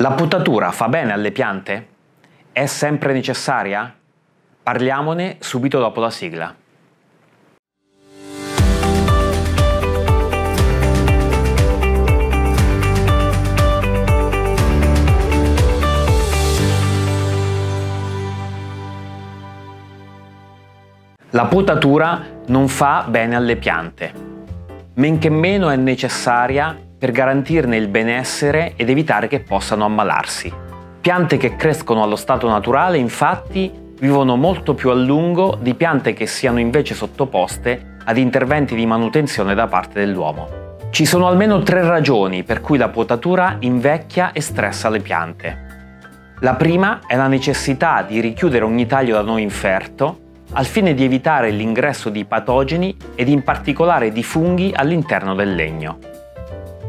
La potatura fa bene alle piante? È sempre necessaria? Parliamone subito dopo la sigla. La potatura non fa bene alle piante, men che meno è necessaria per garantirne il benessere ed evitare che possano ammalarsi. Piante che crescono allo stato naturale, infatti, vivono molto più a lungo di piante che siano invece sottoposte ad interventi di manutenzione da parte dell'uomo. Ci sono almeno 3 ragioni per cui la potatura invecchia e stressa le piante. La prima è la necessità di richiudere ogni taglio da noi inferto, al fine di evitare l'ingresso di patogeni ed in particolare di funghi all'interno del legno.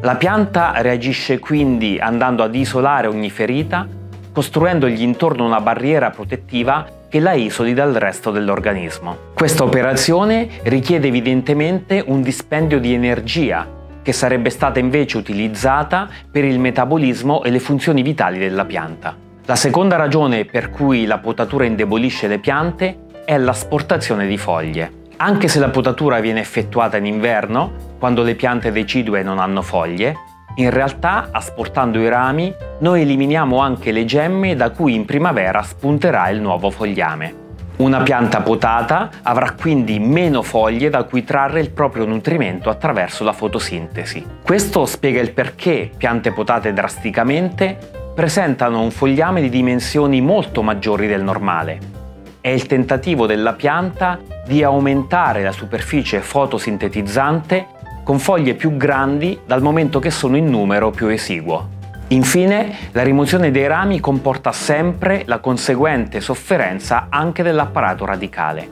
La pianta reagisce quindi andando ad isolare ogni ferita, costruendogli intorno una barriera protettiva che la isoli dal resto dell'organismo. Questa operazione richiede evidentemente un dispendio di energia che sarebbe stata invece utilizzata per il metabolismo e le funzioni vitali della pianta. La seconda ragione per cui la potatura indebolisce le piante è l'asportazione di foglie. Anche se la potatura viene effettuata in inverno, quando le piante decidue non hanno foglie, in realtà, asportando i rami, noi eliminiamo anche le gemme da cui in primavera spunterà il nuovo fogliame. Una pianta potata avrà quindi meno foglie da cui trarre il proprio nutrimento attraverso la fotosintesi. Questo spiega il perché piante potate drasticamente presentano un fogliame di dimensioni molto maggiori del normale. È il tentativo della pianta di aumentare la superficie fotosintetizzante con foglie più grandi dal momento che sono in numero più esiguo. Infine, la rimozione dei rami comporta sempre la conseguente sofferenza anche dell'apparato radicale.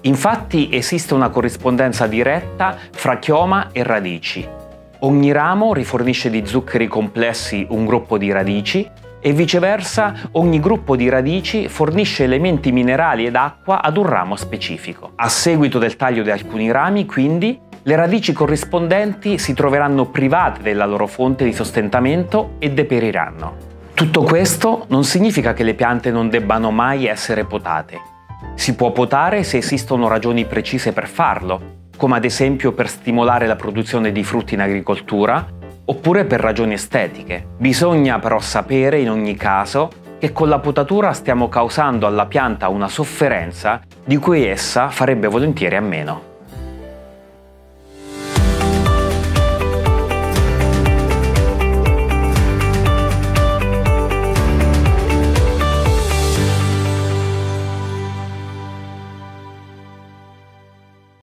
Infatti esiste una corrispondenza diretta fra chioma e radici. Ogni ramo rifornisce di zuccheri complessi un gruppo di radici e viceversa ogni gruppo di radici fornisce elementi minerali ed acqua ad un ramo specifico. A seguito del taglio di alcuni rami, quindi, le radici corrispondenti si troveranno private della loro fonte di sostentamento e deperiranno. Tutto questo non significa che le piante non debbano mai essere potate. Si può potare se esistono ragioni precise per farlo, come ad esempio per stimolare la produzione di frutti in agricoltura, oppure per ragioni estetiche. Bisogna però sapere in ogni caso che con la potatura stiamo causando alla pianta una sofferenza di cui essa farebbe volentieri a meno.